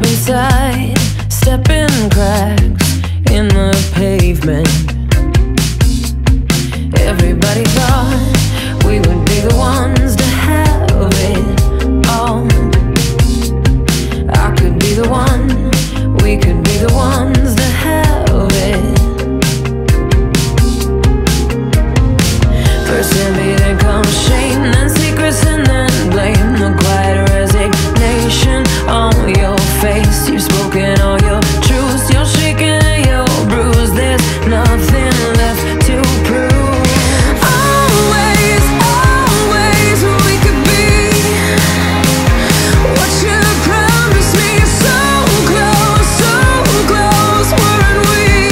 I've been sidestepping cracks in the pavement. Everybody thought we would be the ones to have it all. I could be the one, we could be the ones that have it. First it be, then comes shame, then secrets, and then blame. The quiet resignation on your face. You've spoken all your truths, you're shaking and you're bruised. There's nothing left to prove. Always, always we could be what you promised me. So close, weren't we?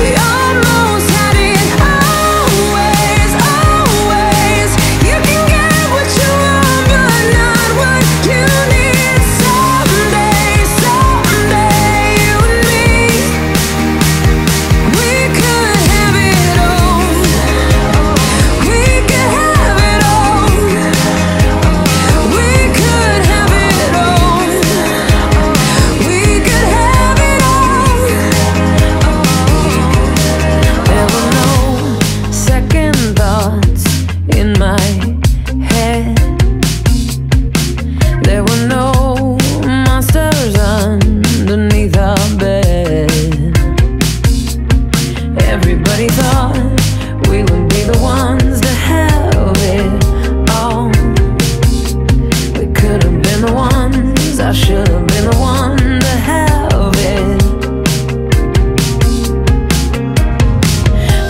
We almost had it. Always, always you can get what you want, but not what you need. Someday, someday you and me, we could have it all. We could have it all. We could have it all. We could have it all. There were no second thoughts in my head. There were no monsters underneath our bed. Everybody thought we would be the ones to have it all. We could have been the ones, I should have been the one to have it.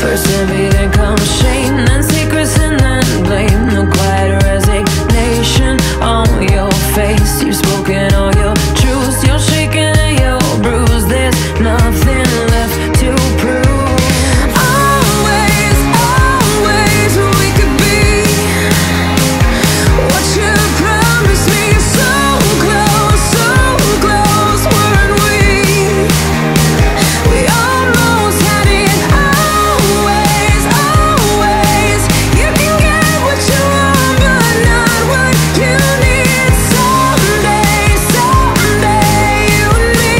First envy, then comes shame, then secrets, and then blame. The quiet resignation on your face. You've spoken all your truths, you're shaking and you're bruised. There's nothing left to prove. Always, always we could be what you promised me. So close, weren't we? We almost had it. Always, always you can get what you want, but not what you need. Someday, someday you and me,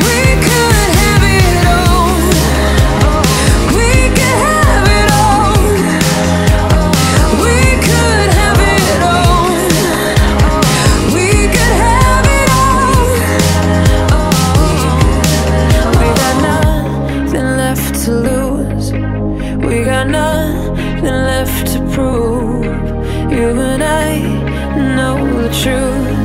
we could have it all. We could have it all. We could have it all. We could have it all. We got nothing left to lose. We got nothing left to prove. You and I know the truth.